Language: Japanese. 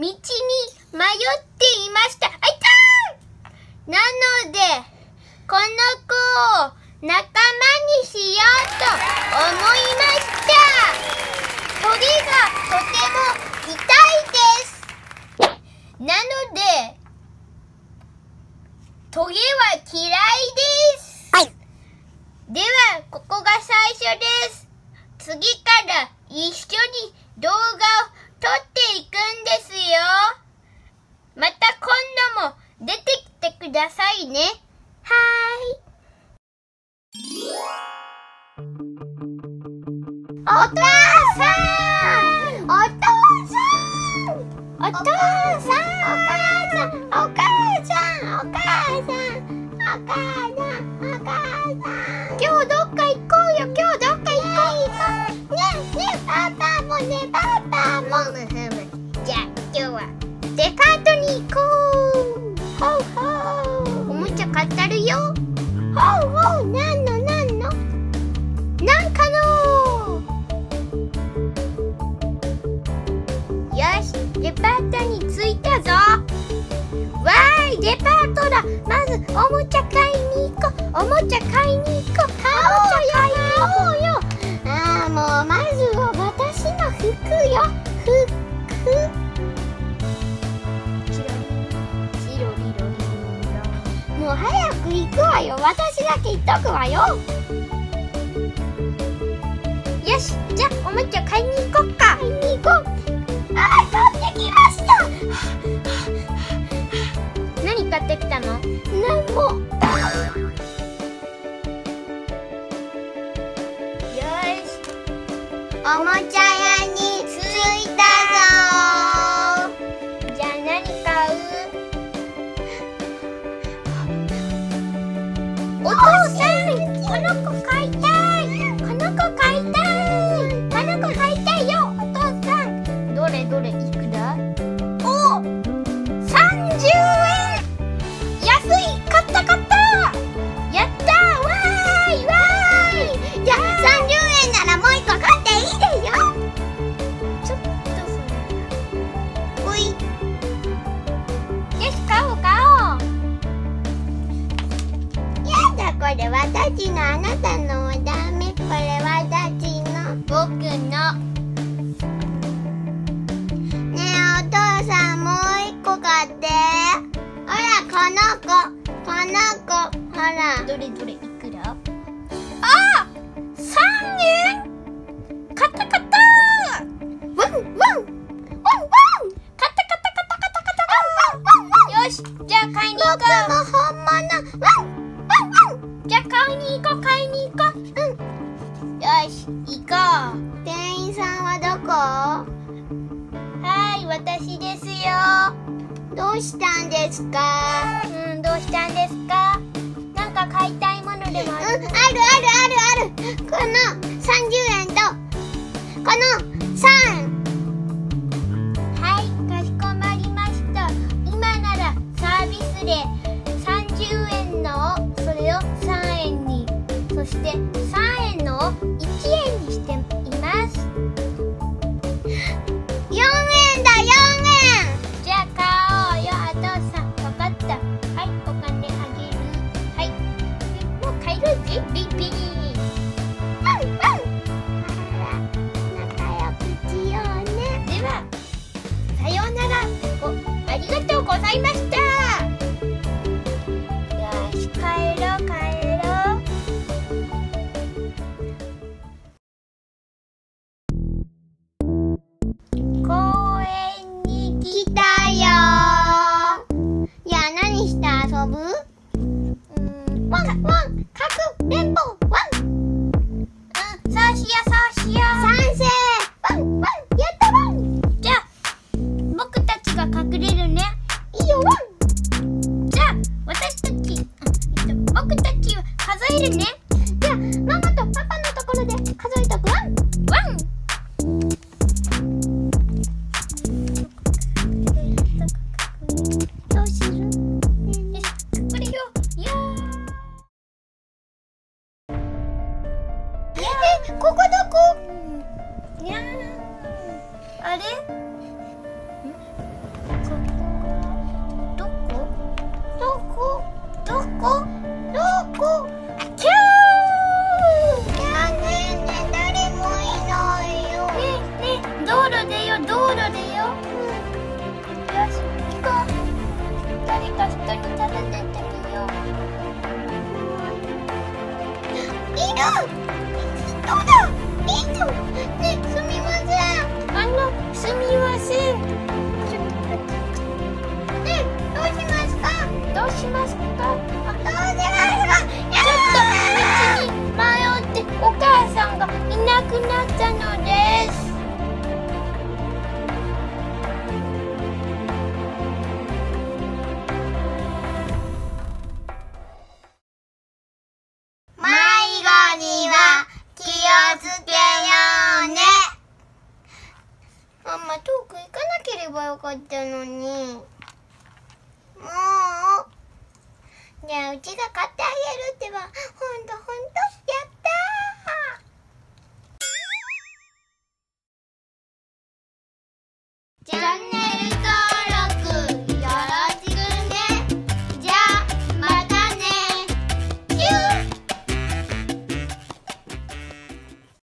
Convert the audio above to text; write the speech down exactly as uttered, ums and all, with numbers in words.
道に迷っていました。あいたー！なので、この子を仲間にしようと思いました。鳥がとても痛いです。なので、トゲは嫌いです。はい。では、ここが最初です。次から一緒に動画を撮っていくんですよ。また今度も出てきてくださいね。はーい。お父さん！お父さん！お父さん！お母さん！お母さん！お母さん！お母さん！お母さん！今日どっか行こうよ！今日どっか行こう！ねえねえパパもねパパも！じゃあ今日はデパートに行こう！ほうほう！買ってるよ。ほうほう、なんのなんのなんかのー。よし、デパートに着いたぞ。わーい、デパートだ。まずおもちゃ買いに行こう。おもちゃ買いに行こう。おもちゃ買いに行こうよ。ああ、もうまずは私の服よ。服。もう早く行くわよ。私だけ行っとくわよ。よし、じゃあおもちゃ買いに行こっか。買いに行こう。あー、買ってきました。何買ってきたの？なんも。よし、おもちゃ屋に着いたぞー。じゃあ何買う？お父さん、この子買いたい。この子買いたい。この子買いたいよ、お父さん。どれどれ、いくら？お、さんじゅうえん。安い、買った買った。やったー、わーいわーい。じゃあさんじゅうえんならもう一個買っていいですよ。ちょっとそれ。おい。よし、買おう買おう。これ私の、あなたのはダメ。これ私の、僕の。ねえお父さん、もう一個買って。ほらこの子、この子、ほら。どれどれ、いくら？あー、さんえん。買った買った。ワンワンワンワン。買った買った買った買った買った。ワンワンワンワン。よし、じゃあ買いに行こう。僕も本物。ワン。じゃあ買いに行こう、買いに行こう。うん、よし、行こう。店員さんはどこ？はい、私ですよ。どうしたんですか？うん、どうしたんですか？なんか買いたいものでもある？うん、あるあるあるある。このさんじゅうえんとこのさん。はい、かしこまりました。今ならサービスでさんじゅうえんのそれをさんえんに、そしてさんえんのをいちえんにしています。よんえんだ、よんえん。じゃあ買おうよ、お父さん。分かった。はい、お金あげる。はい、もう買えるぜ。ビビーワンワン。仲良くしようね。ではさようなら。ごありがとうございました。ここどこ？とに食べてってみよう。いるどうだいるね、すみません。あの、すみません。ちょっと待って。ね、どうしますかどうしますかどうしますかちょっと道に迷ってお母さんがいなくなったのです。よかったのに。もう。ねえ、うちが買ってあげるってば